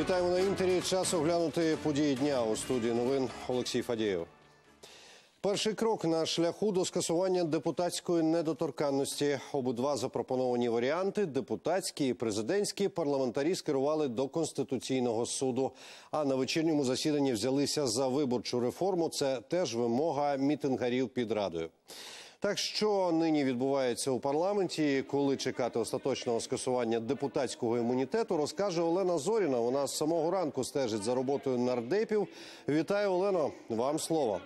Вітаємо на Інтері. Час оглянути події дня. У студії новин Олексій Фадєєв. Перший крок на шляху до скасування депутатської недоторканності. Обидва запропоновані варіанти – депутатські і президентські – парламентарі скерували до Конституційного суду. А на вечірньому засіданні взялися за виборчу реформу. Це теж вимога мітингарів під Радою. Так що нині відбувається у парламенті, коли чекати остаточного скасування депутатського імунітету, розкаже Олена Зоріна. Вона з самого ранку стежить за роботою нардепів. Вітаю, Олено, вам слово.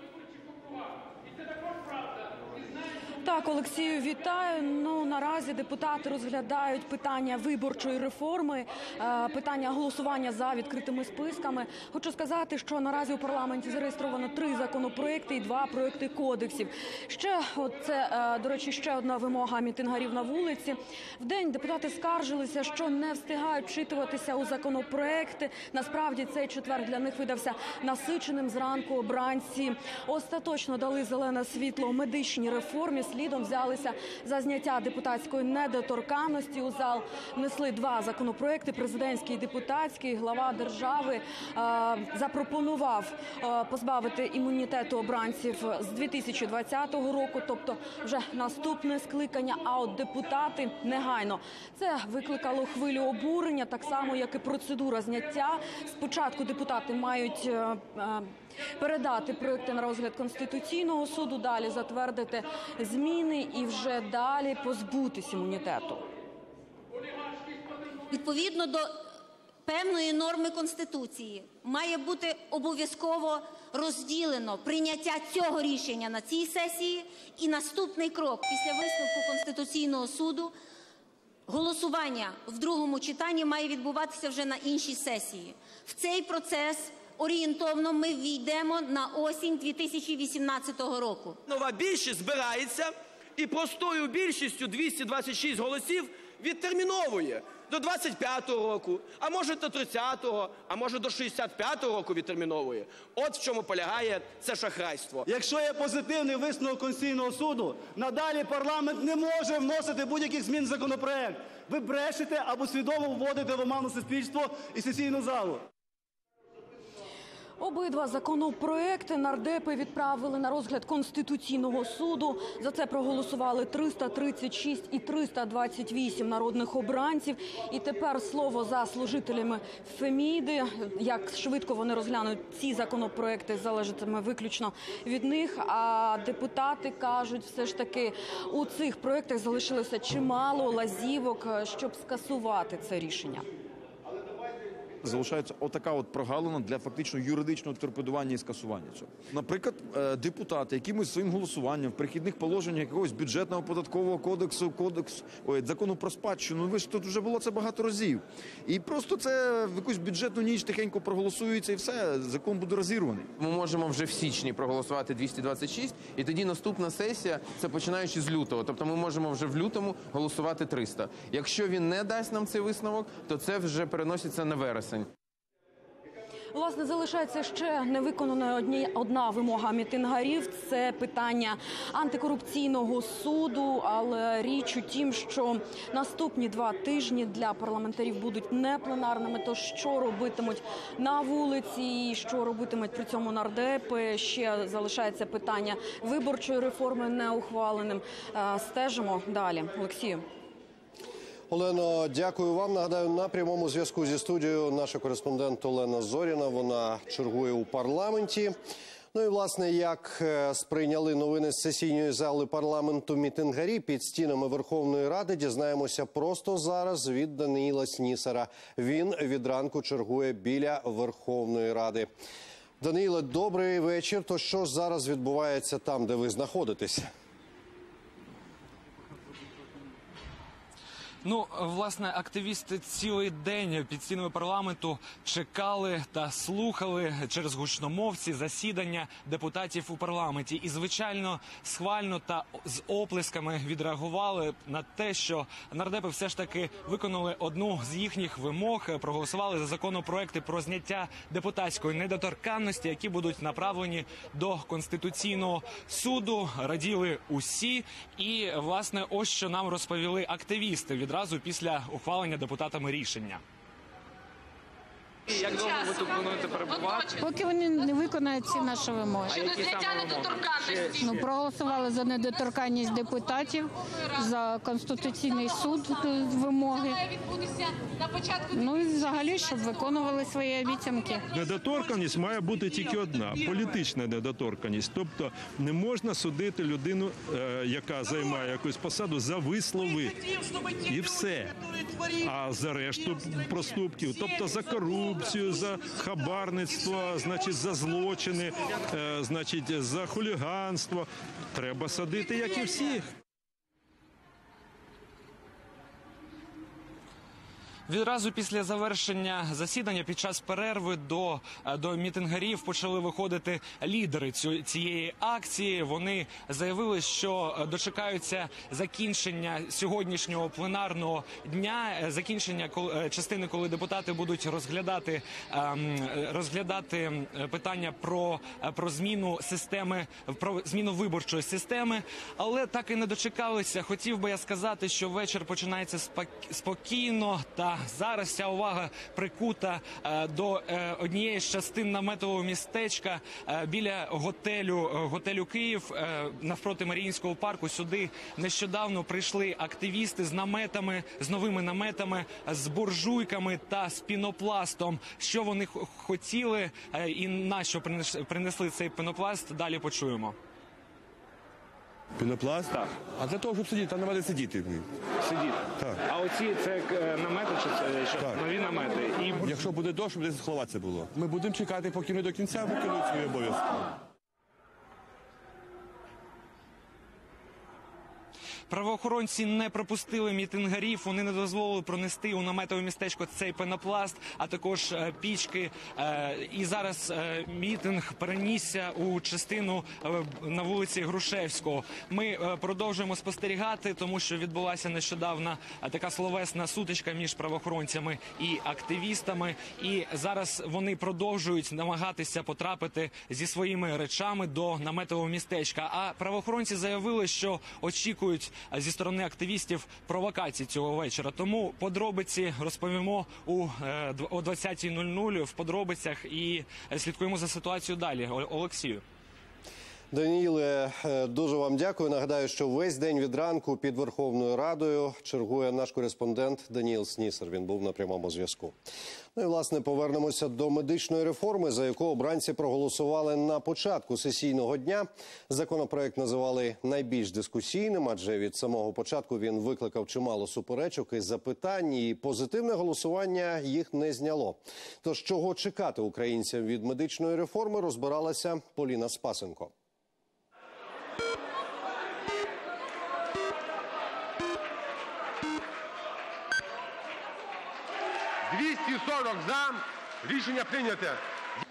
Так, Олексію, вітаю. Наразі депутати розглядають питання виборчої реформи, питання голосування за відкритими списками. Хочу сказати, що наразі у парламенті зареєстровано 3 законопроекти і 2 проекти кодексів. До речі, ще одна вимога мітингарів на вулиці. Вдень депутати скаржилися, що не встигають вчитуватися у законопроекти. Насправді, цей четвер для них видався насиченим. Зранку обранці остаточно дали зелене світло медичній реформі. Слідом взялися за зняття депутатської недоторканності. У зал внесли 2 законопроекти – президентський і депутатський. Глава держави запропонував позбавити імунітету обранців з 2020 року, тобто вже наступне скликання, а от депутати – негайно. Це викликало хвилю обурення, так само, як і процедура зняття. Спочатку депутати мають передати проекти на розгляд Конституційного суду, далі затвердити зміни і вже далі позбутись імунітету. Відповідно до певної норми Конституції має бути обов'язково розділено прийняття цього рішення на цій сесії і наступний крок після висновку Конституційного суду. Голосування в другому читанні має відбуватися вже на іншій сесії. В цей процес орієнтовно ми ввійдемо на осінь 2018 року. Нова більшість збирається і простою більшістю 226 голосів відтерміновує до 25-го року, а може до 30-го, а може до 65-го року відтерміновує. От в чому полягає це шахрайство. Якщо є позитивний висновок Конституційного суду, надалі парламент не може вносити будь-яких змін в законопроект. Ви брешете або свідомо вводите в оману суспільство і сесійну залу. Обидва законопроекти нардепи відправили на розгляд Конституційного суду. За це проголосували 336 і 328 народних обранців. І тепер слово за служителями Феміди. Як швидко вони розглянуть ці законопроекти, залежатиме виключно від них. А депутати кажуть, все ж таки у цих проєктах залишилося чимало лазівок, щоб скасувати це рішення. Залишається отака от прогалина для фактично юридичного торпедування і скасування цього. Наприклад, депутати, які своїм голосуванням в перехідних положеннях якогось бюджетного податкового кодексу, закону про спадщину, ви ж тут вже було це багато разів. І просто це в якусь бюджетну ніч тихенько проголосується і все, закон буде розірваний. Ми можемо вже в січні проголосувати 226, і тоді наступна сесія, це починаючи з лютого. Тобто ми можемо вже в лютому голосувати 300. Якщо він не дасть нам цей висновок, то це вже переноситься на вересень. Власне, залишається ще не виконана одна вимога мітингарів – це питання антикорупційного суду, але річ у тім, що наступні 2 тижні для парламентарів будуть непленарними, то що робитимуть на вулиці і що робитимуть при цьому нардепи, ще залишається питання виборчої реформи неухваленим. Стежимо далі. Олексію. Олено, дякую вам. Нагадаю, на прямому зв'язку зі студією наша кореспондент Олена Зоріна. Вона чергує у парламенті. Ну і, власне, як сприйняли новини з сесійної зали парламенту мітингарі під стінами Верховної Ради, дізнаємося просто зараз від Даніела Снісера. Він від ранку чергує біля Верховної Ради. Даніеле, добрий вечір. То що зараз відбувається там, де ви знаходитесь? Власне, активісти цілий день під стінами парламенту чекали та слухали через гучномовці засідання депутатів у парламенті. І, звичайно, схвально та з оплесками відреагували на те, що нардепи все ж таки виконали одну з їхніх вимог, проголосували за законопроекти про зняття депутатської недоторканності, які будуть направлені до Конституційного суду. Раділи усі. І, власне, ось що нам розповіли активісти відразу після ухвалення депутатами рішення. Як довго ви тут плануєте перебувати? Поки вони не виконають ці наші вимоги. А які саме вимоги? Ну, проголосували за недоторканність депутатів, за Конституційний суд вимоги. Ну і взагалі, щоб виконували свої обіцянки. Недоторканність має бути тільки одна – політична недоторканність. Тобто не можна судити людину, яка займає якусь посаду, за вислови. І все. А за решту проступків, тобто за корупцію, за хабарництво, значить, за злочини, значить, за хуліганство, треба садити, як і всіх. Відразу після завершення засідання під час перерви до мітингарів почали виходити лідери цієї акції. Вони заявили, що дочекаються закінчення сьогоднішнього пленарного дня, закінчення частини, коли депутати будуть розглядати питання про зміну системи, про зміну виборчої системи, але так і не дочекалися. Хотів би я сказати, що вечір починається спокійно та зараз ця увага прикута до однієї з частин наметового містечка біля готелю «Київ» навпроти Маріїнського парку. Сюди нещодавно прийшли активісти з новими наметами, з буржуйками та з пінопластом. Що вони хотіли і на що принесли цей пінопласт, далі почуємо. Пінопласт? Так. А для того, щоб сидіти, там намети сидіти. Сидіти? Так. А оці, це намети чи що? Так. Нові намети. І... Якщо буде дощ, щоб десь сховатися було. Ми будемо чекати, поки не до кінця виконують свої обов'язки. Правоохоронці не пропустили мітингарів, вони не дозволили пронести у наметове містечко цей пенопласт, а також пічки. І зараз мітинг перенісся у частину на вулиці Грушевського. Ми продовжуємо спостерігати, тому що відбулася нещодавно така словесна сутичка між правоохоронцями і активістами. І зараз вони продовжують намагатися потрапити зі своїми речами до наметового містечка. А правоохоронці заявили, що очікують зі сторони активістів провокації цього вечора. Тому подробиці розповімо о 20:00 в подробицях і слідкуємо за ситуацією далі. Олексію. Даніеле, дуже вам дякую. Нагадаю, що весь день від ранку під Верховною Радою чергує наш кореспондент Даніел Снісер. Він був на прямому зв'язку. Ну і, власне, повернемося до медичної реформи, за яку обранці проголосували на початку сесійного дня. Законопроект називали найбільш дискусійним, адже від самого початку він викликав чимало суперечок і запитань, і позитивне голосування їх не зняло. Тож, чого чекати українцям від медичної реформи, розбиралася Поліна Спасенко. Рішення прийняте.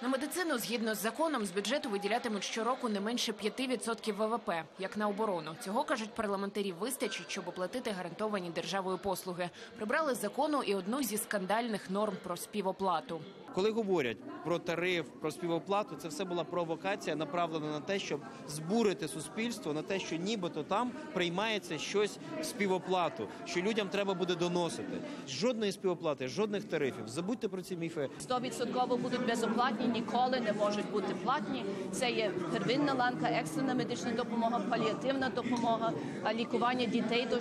На медицину, згідно з законом, з бюджету виділятимуть щороку не менше 5% ВВП, як на оборону. Цього, кажуть парламентарі, вистачить, щоб оплатити гарантовані державою послуги. Прибрали з закону і одну зі скандальних норм про співоплату. Коли говорять про тариф, про співоплату, це все була провокація, направлена на те, щоб збурити суспільство, на те, що нібито там приймається щось в співоплату, що людям треба буде доносити. Жодної співоплати, жодних тарифів. Забудьте про ці міфи. 100% будуть безоплатні, ніколи не можуть бути платні. Це є первинна ланка, екстрена медична допомога, паліативна допомога, лікування дітей до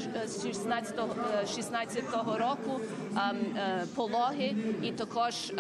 16-го року, пологи і також...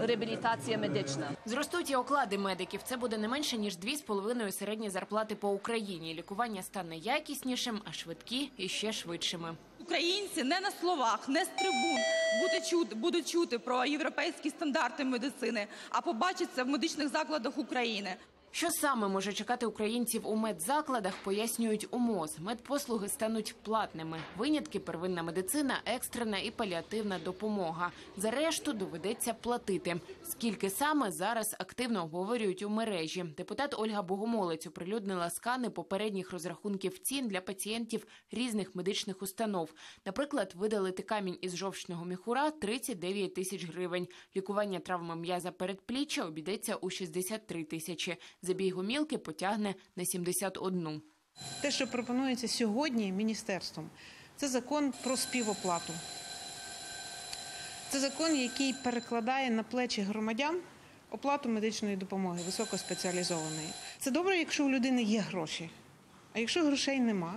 реабілітація медична. Зростуть і оклади медиків. Це буде не менше, ніж 2,5 середні зарплати по Україні. Лікування стане якіснішим, а швидкі – іще швидшими. Українці не на словах, не з трибун будуть чути про європейські стандарти медицини, а побачаться в медичних закладах України. Що саме може чекати українців у медзакладах, пояснюють у МОЗ. Медпослуги стануть платними. Винятки – первинна медицина, екстрена і паліативна допомога. За решту доведеться платити. Скільки саме, зараз активно обговорюють у мережі. Депутат Ольга Богомолець оприлюднила скани попередніх розрахунків цін для пацієнтів різних медичних установ. Наприклад, видалити камінь із жовчного міхура – 39 тисяч гривень. Лікування травми м'яза передпліччя обійдеться у 63 тисячі. Забій гомілки потягне на 71. Те, що пропонується сьогодні міністерством, це закон про співоплату. Це закон, який перекладає на плечі громадян оплату медичної допомоги, високоспеціалізованої. Це добре, якщо у людини є гроші, а якщо грошей нема.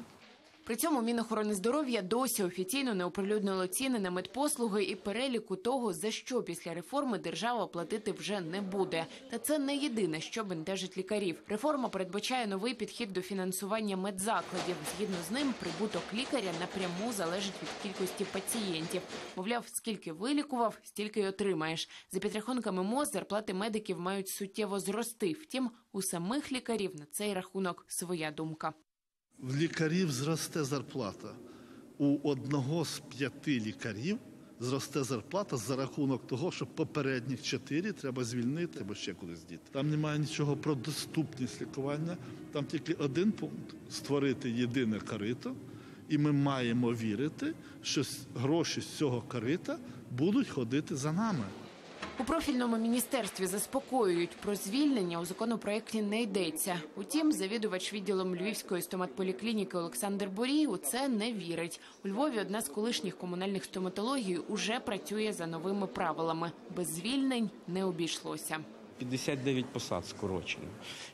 При цьому Мінохорони здоров'я досі офіційно не оприлюднило ціни на медпослуги і переліку того, за що після реформи держава платити вже не буде. Та це не єдине, що бентежить лікарів. Реформа передбачає новий підхід до фінансування медзакладів. Згідно з ним, прибуток лікаря напряму залежить від кількості пацієнтів. Мовляв, скільки вилікував, стільки й отримаєш. За підрахунками МОЗ, зарплати медиків мають суттєво зрости. Втім, у самих лікарів на цей рахунок своя думка. У лікарів зросте зарплата. У одного з 5 лікарів зросте зарплата за рахунок того, що попередніх 4 треба звільнити, або ще кудись діти. Там немає нічого про доступність лікування, там тільки один пункт – створити єдине корито. І ми маємо вірити, що гроші з цього корита будуть ходити за нами. У профільному міністерстві заспокоюють, про звільнення у законопроєкті не йдеться. Утім, завідувач відділом Львівської стоматполіклініки Олександр Борій у це не вірить. У Львові одна з колишніх комунальних стоматологій уже працює за новими правилами. Без звільнень не обійшлося. 59 посад скорочено.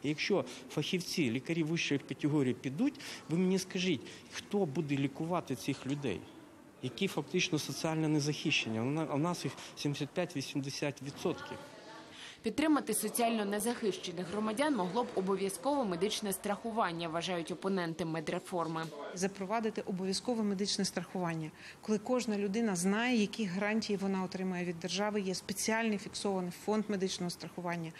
Якщо фахівці, лікарі вищої категорії підуть, ви мені скажіть, хто буде лікувати цих людей? Які фактично соціально незахищені. У нас їх 75-80%. Підтримати соціально незахищених громадян могло б обов'язкове медичне страхування, вважають опоненти медреформи. Запровадити обов'язкове медичне страхування, коли кожна людина знає, які гарантії вона отримає від держави, є спеціальний фіксований фонд медичного страхування.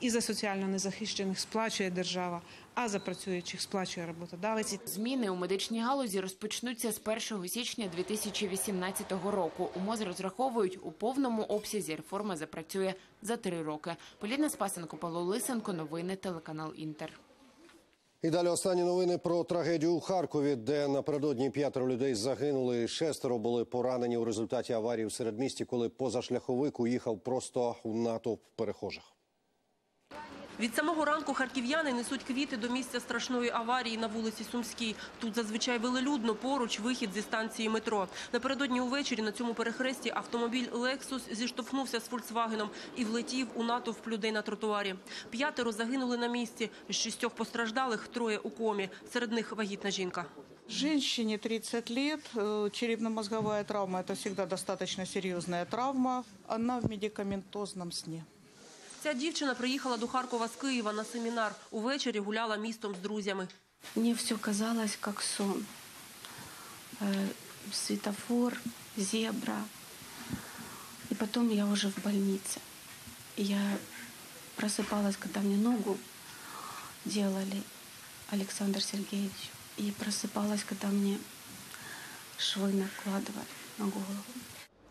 І за соціально незахищених сплачує держава, а за працюючих сплачує роботодавець. Зміни у медичній галузі розпочнуться з 1 січня 2018 року. У МОЗ розраховують, у повному обсязі реформа запрацює за 3 роки. Поліна Спасенко, Павло Лисенко, новини телеканал «Інтер». І далі останні новини про трагедію у Харкові, де напередодні 5 людей загинули, 6 були поранені у результаті аварії в середмісті, коли позашляховик уїхав просто у натовп перехожих. Від самого ранку харків'яни несуть квіти до місця страшної аварії на вулиці Сумській. Тут зазвичай велелюдно, поруч вихід зі станції метро. Напередодні увечері на цьому перехресті автомобіль «Лексус» зіштовхнувся з «Фольксвагеном» і влетів у натовп людей на тротуарі. 5 загинули на місці, з 6 постраждалих 3 у комі. Серед них вагітна жінка. Женщине 30 лет, черепно-мозговая травма – это всегда достаточно серьезная травма. Она в медикаментозном сне. Ця дівчина приїхала до Харкова з Києва на семінар. Увечері гуляла містом з друзями. Мені все казалось, як сон. Світофор, зебра. І потім я вже в лікарні. Я просипалась, коли мені ногу робили Олександр Сергійович. І просипалась, коли мені шви накладували на голову.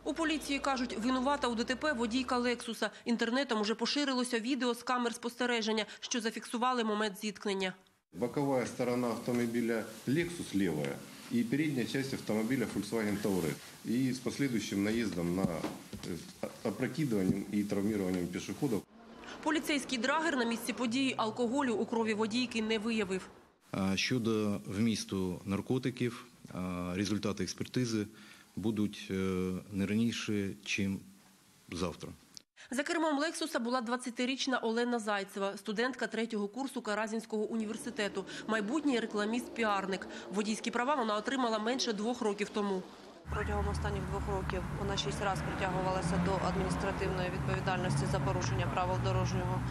У поліції кажуть, винувата у ДТП водійка «Лексуса». Інтернетом уже поширилося відео з камер спостереження, що зафіксували момент зіткнення. Бокова сторона автомобіля «Лексус» ліва і передня частина автомобіля «Фольксваген Тауре». І з послідуючим наїздом на опрокидуванням і травмуванням пішоходів. Поліцейський драгер на місці події алкоголю у крові водійки не виявив. Щодо вмісту наркотиків, результати експертизи будуть не раніше, чим завтра. За кермом «Лексуса» була 20-річна Олена Зайцева, студентка 3-го курсу Каразінського університету, майбутній рекламіст-піарник. Водійські права вона отримала менше 2 років тому. Протягом останніх 2 років вона 6 разів притягувалася до адміністративної відповідальності за порушення правил дорожнього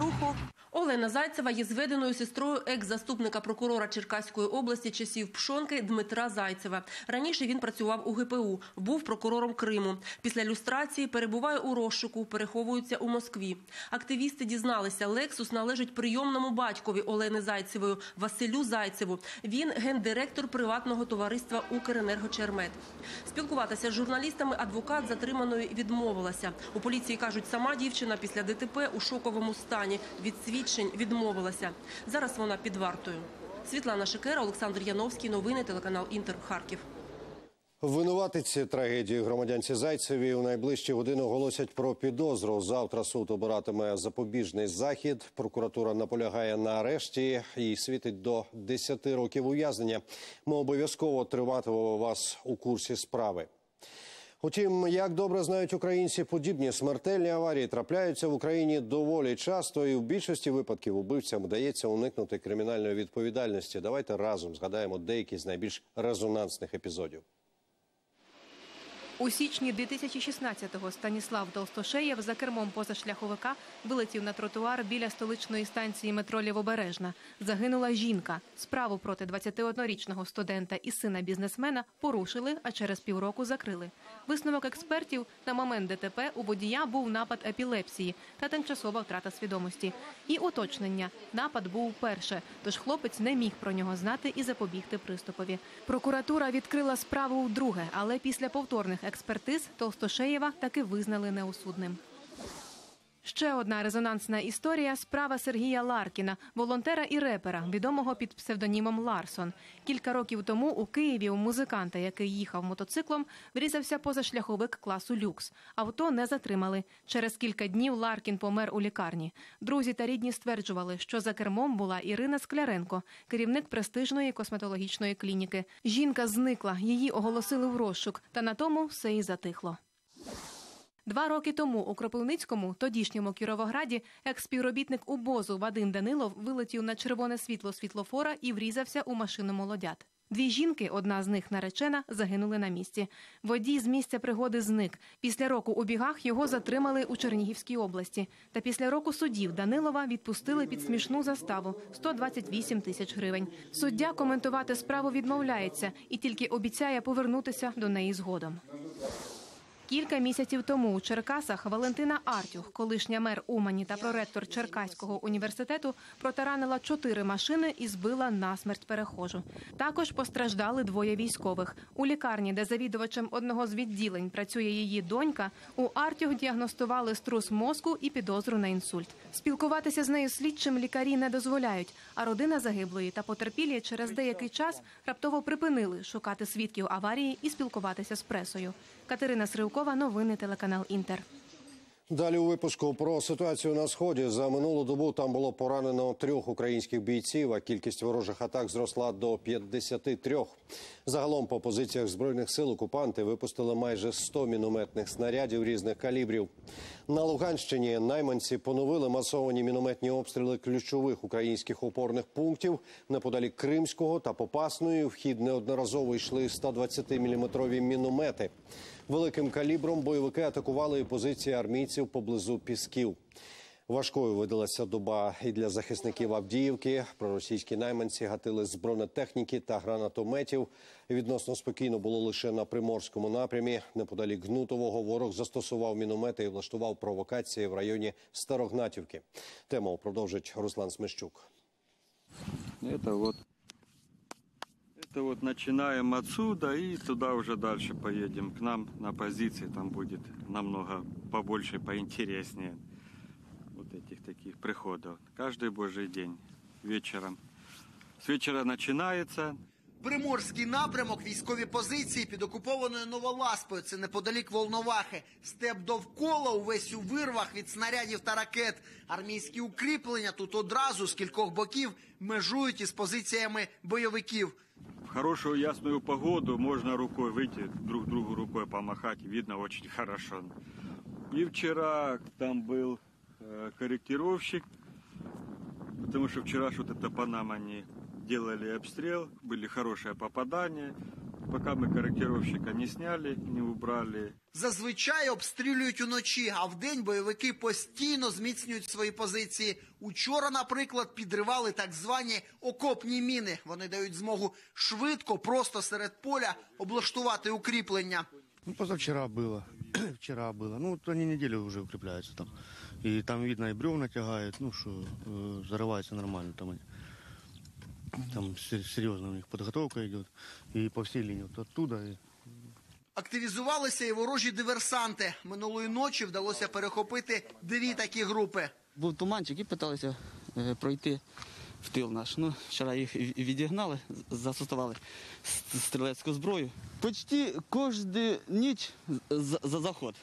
руху. Олена Зайцева є зведеною сестрою екс-заступника прокурора Черкаської області часів Пшонки Дмитра Зайцева. Раніше він працював у ГПУ, був прокурором Криму. Після люстрації перебуває у розшуку, переховується у Москві. Активісти дізналися, «Лексус» належить прийомному батькові Олени Зайцевої – Василю Зайцеву. Він гендиректор приватного товариства «Укренергочермет». Спілкуватися з журналістами адвокат затриманої відмовилася. У поліції кажуть, сама дівчина після ДТП у шоковому стані, від свідчень відмовилася. Зараз вона під вартою. Світлана Шикера, Олександр Яновський, новини телеканал «Інтер», Харків. Винуватиці трагедії громадянці Зайцеві у найближчі години оголосять про підозру. Завтра суд обиратиме запобіжний захід. Прокуратура наполягає на арешті. Їй світить до 10 років ув'язнення. Ми обов'язково триматимемо вас у курсі справи. Утім, як добре знають українці, подібні смертельні аварії трапляються в Україні доволі часто, і в більшості випадків убивцям вдається уникнути кримінальної відповідальності. Давайте разом згадаємо деякі з найбільш резонансних епізодів. У січні 2016-го Станіслав Толстошеєв за кермом позашляховика вилетів на тротуар біля столичної станції метро Лівобережна. Загинула жінка. Справу проти 21-річного студента і сина бізнесмена порушили, а через півроку закрили. Висновок експертів – на момент ДТП у водія був напад епілепсії та тимчасова втрата свідомості. І уточнення – напад був вперше, тож хлопець не міг про нього знати і запобігти приступові. Прокуратура відкрила справу вдруге, але після повторних експертиз Толстошеєва таки визнали неосудним. Ще одна резонансна історія – справа Сергія Ларкіна, волонтера і репера, відомого під псевдонімом Ларсон. Кілька років тому у Києві у музиканта, який їхав мотоциклом, врізався позашляховик класу люкс. Авто не затримали. Через кілька днів Ларкін помер у лікарні. Друзі та рідні стверджували, що за кермом була Ірина Скляренко, керівник престижної косметологічної клініки. Жінка зникла, її оголосили в розшук, та на тому все і затихло. 2 роки тому у Кропивницькому, тодішньому Кіровограді, експівробітник УБОЗу Вадим Данилов вилетів на червоне світло світлофора і врізався у машину молодят. 2 жінки, одна з них наречена, загинули на місці. Водій з місця пригоди зник. Після року у бігах його затримали у Чернігівській області. Та після року судів Данилова відпустили під смішну заставу – 128 тисяч гривень. Суддя коментувати справу відмовляється і тільки обіцяє повернутися до неї згодом. Кілька місяців тому у Черкасах Валентина Артюх, колишня мер Умані та проректор Черкаського університету, протаранила 4 машини і збила насмерть перехожу. Також постраждали 2 військових. У лікарні, де завідувачем одного з відділень працює її донька, у Артюх діагностували струс мозку і підозру на інсульт. Спілкуватися з нею слідчим лікарі не дозволяють, а родина загиблої та потерпілі через деякий час раптово припинили шукати свідків аварії і спілкуватися з пресою. Катерина Срюкова, новини телеканал «Інтер». Далі у випуску про ситуацію на Сході. За минулу добу там було поранено 3 українських бійців, а кількість ворожих атак зросла до 53. Загалом по позиціях Збройних сил окупанти випустили майже 100 мінометних снарядів різних калібрів. На Луганщині найманці поновили масовані мінометні обстріли ключових українських опорних пунктів. Неподалік Кримського та Попасної в хід неодноразово йшли 120-мм міномети. Великим калібром бойовики атакували і позиції армійців поблизу Пісків. Важкою видалася доба і для захисників Авдіївки. Проросійські найманці гатили з бронетехніки та гранатометів. Відносно спокійно було лише на Приморському напрямі. Неподалік Гнутового ворог застосував міномети і влаштував провокації в районі Старогнатівки. Тему продовжить Руслан Смещук. Вот начинаем отсюда и туда уже дальше поедем к нам на позиции, там будет намного побольше, поинтереснее вот этих таких приходов. Каждый божий день вечером. С вечера начинается. Приморський напрямок, військові позиції під окупованою Новоласпою, це неподалік Волновахи. Степ довкола, увесь у вирвах від снарядів та ракет. Армійські укріплення тут одразу з кількох боків межують із позиціями бойовиків. В хорошую ясную погоду можно рукой выйти, друг другу рукой помахать, видно очень хорошо. И вчера там был корректировщик, потому что вчера что-то по нам они делали обстрел, были хорошие попадания. Поки ми коректировщика не зняли, не убрали. Зазвичай обстрілюють уночі, а вдень бойовики постійно зміцнюють свої позиції. Учора, наприклад, підривали так звані окопні міни. Вони дають змогу швидко, просто серед поля облаштувати укріплення. Ну, позавчора було. Вчора було. Ну, вони неділю вже укріпляються там. І там, видно, і бревна тягають, ну, що зариваються нормально там вони. Там серйозна у них підготовка йде, і по всій лінії, оттуда. Активізувалися і ворожі диверсанти. Минулої ночі вдалося перехопити 2 такі групи. Був туманчик і намагалися пройти в тил наш. Ну, вчора їх відігнали, застосували стрілецьку зброю. Почти кожну ніч за заход.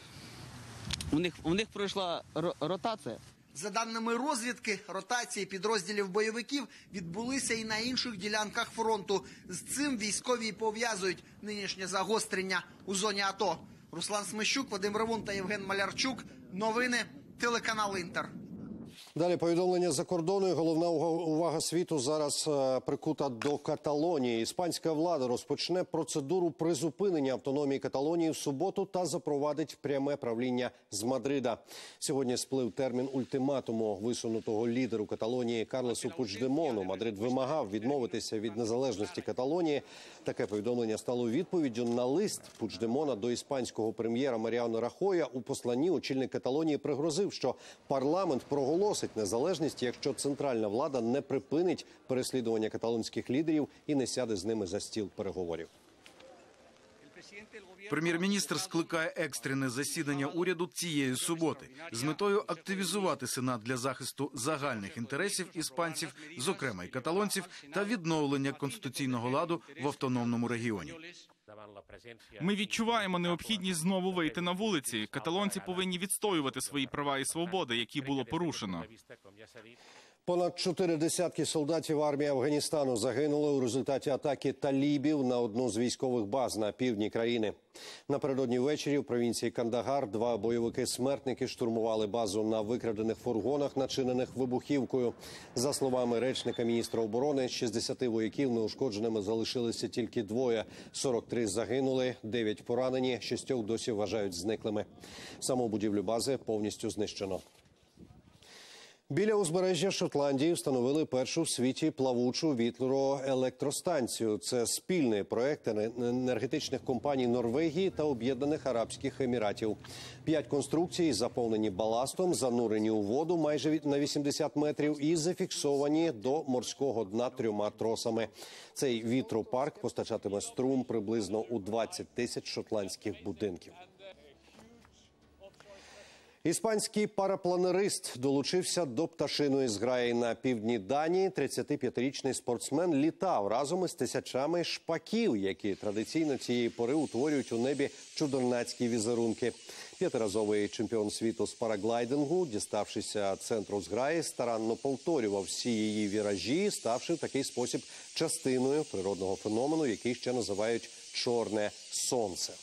У них пройшла ротація. За даними розвідки, ротації підрозділів бойовиків відбулися і на інших ділянках фронту. З цим військові пов'язують нинішнє загострення у зоні АТО. Руслан Смещук, Вадим Ревун та Євген Малярчук. Новини телеканал «Інтер». Далі повідомлення за кордону. Головна увага світу зараз прикута до Каталонії. Іспанська влада розпочне процедуру призупинення автономії Каталонії в суботу та запровадить пряме правління з Мадрида. Сьогодні сплив термін ультиматуму висунутого лідеру Каталонії Карлесу Пучдемону. Мадрид вимагав відмовитися від незалежності Каталонії. Таке повідомлення стало відповіддю на лист Пучдемона до іспанського прем'єра Маріано Рахоя. У посланні очільник Каталонії пригрозив, що парламент проголосить незалежність, якщо центральна влада не припинить переслідування каталонських лідерів і не сяде з ними за стіл переговорів. Прем'єр-міністр скликає екстрене засідання уряду цієї суботи з метою активізувати Сенат для захисту загальних інтересів іспанців, зокрема і каталонців, та відновлення конституційного ладу в автономному регіоні. Ми відчуваємо необхідність знову вийти на вулиці. Каталонці повинні відстоювати свої права і свободи, які було порушено. Понад 40 солдатів армії Афганістану загинули у результаті атаки талібів на одну з військових баз на півдні країни. Напередодні ввечері в провінції Кандагар 2 бойовики-смертники штурмували базу на викрадених фургонах, начинених вибухівкою. За словами речника міністра оборони, 60 вояків неушкодженими залишилися тільки 2. 43 загинули, 9 поранені, 6 досі вважають зниклими. Саму будівлю бази повністю знищено. Біля узбережжя Шотландії встановили першу в світі плавучу вітроелектростанцію. Це спільний проєкт енергетичних компаній Норвегії та Об'єднаних Арабських Еміратів. 5 конструкцій заповнені баластом, занурені у воду майже на 80 метрів і зафіксовані до морського дна 3 тросами. Цей вітропарк постачатиме струм приблизно у 20 тисяч шотландських будинків. Іспанський парапланерист долучився до пташиної зграї на півдні Данії. 35-річний спортсмен літав разом із тисячами шпаків, які традиційно цієї пори утворюють у небі чудернацькі візерунки. 5-разовий чемпіон світу з параглайдингу, діставшися центру зграї, старанно повторював всі її віражі, ставши в такий спосіб частиною природного феномену, який ще називають «чорне сонце».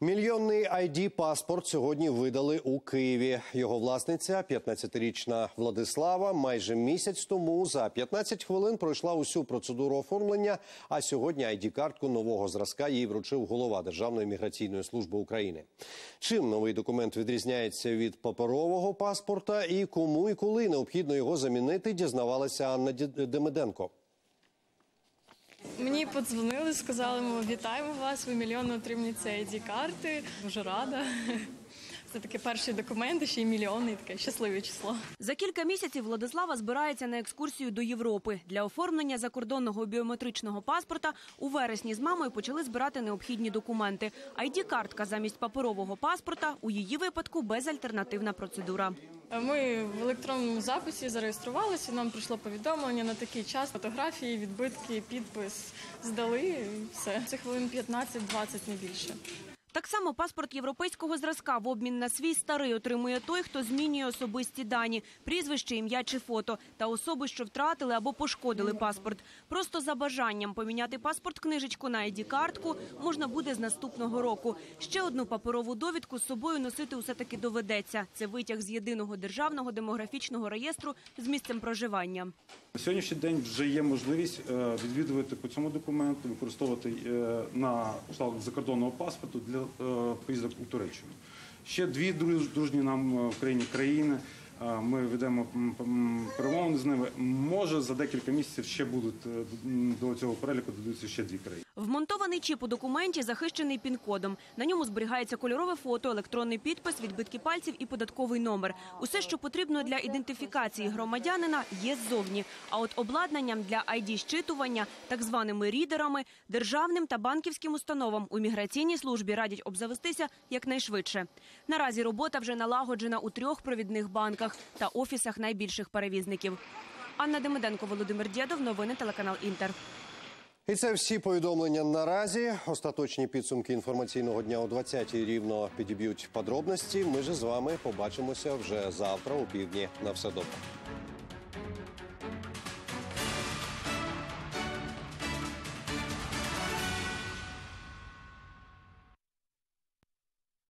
Мільйонний ID-паспорт сьогодні видали у Києві. Його власниця, 15-річна Владислава, майже місяць тому за 15 хвилин пройшла усю процедуру оформлення, а сьогодні ID-картку нового зразка їй вручив голова Державної міграційної служби України. Чим новий документ відрізняється від паперового паспорта і кому і коли необхідно його замінити, дізнавалася Анна Демиденко. Мені подзвонили, сказали, вітаємо вас, ви мільйонно отримуєте ID-карти. Дуже рада. Це таке перші документи, ще й мільйони, таке щасливе число. За кілька місяців Владислава збирається на екскурсію до Європи. Для оформлення закордонного біометричного паспорта у вересні з мамою почали збирати необхідні документи. ID-картка замість паперового паспорта у її випадку безальтернативна процедура. Ми в електронному записі зареєструвалися, нам прийшло повідомлення на такий час, фотографії, відбитки, підпис здали і все. Це хвилин 15-20, не більше. Так само паспорт європейського зразка в обмін на свій старий отримує той, хто змінює особисті дані, прізвище, ім'я чи фото, та особи, що втратили або пошкодили паспорт. Просто за бажанням поміняти паспорт-книжечку на ID-картку можна буде з наступного року. Ще одну паперову довідку з собою носити все-таки доведеться. Це витяг з єдиного державного демографічного реєстру з місцем проживання. На сьогоднішній день вже є можливість відвідувати по цьому документу, використовувати на кшталт закордонного паспорту для поїздок у Туреччину. Ще 2 дружні нам в країні країни, ми ведемо перемовини з ними. Може, за декілька місяців ще будуть до цього переліку додаються ще 2 країни. Вмонтований чіп у документі захищений пін-кодом. На ньому зберігається кольорове фото, електронний підпис, відбитки пальців і податковий номер. Усе, що потрібно для ідентифікації громадянина, є ззовні. А от обладнанням для ID-щитування, так званими рідерами, державним та банківським установам у міграційній службі радять обзавестися якнайшвидше. Наразі робота вже налагоджена у 3 провідних банках та офісах найбільших перевізників. Анна Демиденко, Володимир Дєдов, новини телеканал «Інтер». І це всі повідомлення наразі. Остаточні підсумки інформаційного дня о 20-й рівно підіб'ють подробності. Ми ж з вами побачимося вже завтра у півдні. На все добре.